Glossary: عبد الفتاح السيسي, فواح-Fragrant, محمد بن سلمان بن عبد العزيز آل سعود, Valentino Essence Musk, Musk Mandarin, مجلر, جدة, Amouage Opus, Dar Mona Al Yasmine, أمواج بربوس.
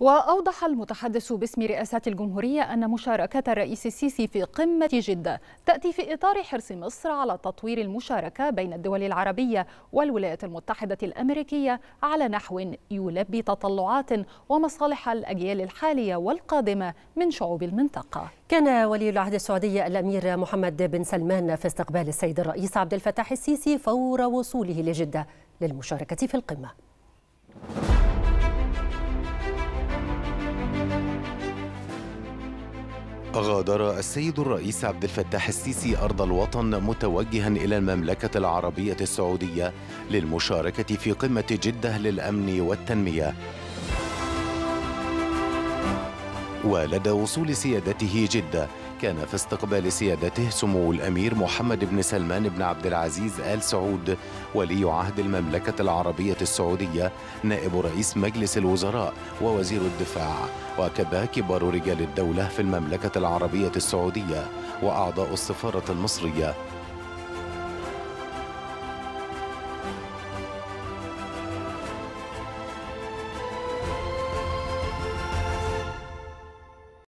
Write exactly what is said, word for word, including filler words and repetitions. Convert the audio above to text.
وأوضح المتحدث باسم رئاسة الجمهورية أن مشاركة الرئيس السيسي في قمة جدة تأتي في إطار حرص مصر على تطوير المشاركة بين الدول العربية والولايات المتحدة الأمريكية على نحو يلبي تطلعات ومصالح الأجيال الحالية والقادمة من شعوب المنطقة. كان ولي العهد السعودي الأمير محمد بن سلمان في استقبال السيد الرئيس عبد الفتاح السيسي فور وصوله لجدة للمشاركة في القمة. غادر السيد الرئيس عبد الفتاح السيسي أرض الوطن متوجها إلى المملكة العربية السعودية للمشاركة في قمة جدة للأمن والتنمية. ولدى وصول سيادته جدة كان في استقبال سيادته سمو الأمير محمد بن سلمان بن عبد العزيز آل سعود ولي عهد المملكة العربية السعودية نائب رئيس مجلس الوزراء ووزير الدفاع وكذا كبار رجال الدولة في المملكة العربية السعودية وأعضاء السفارة المصرية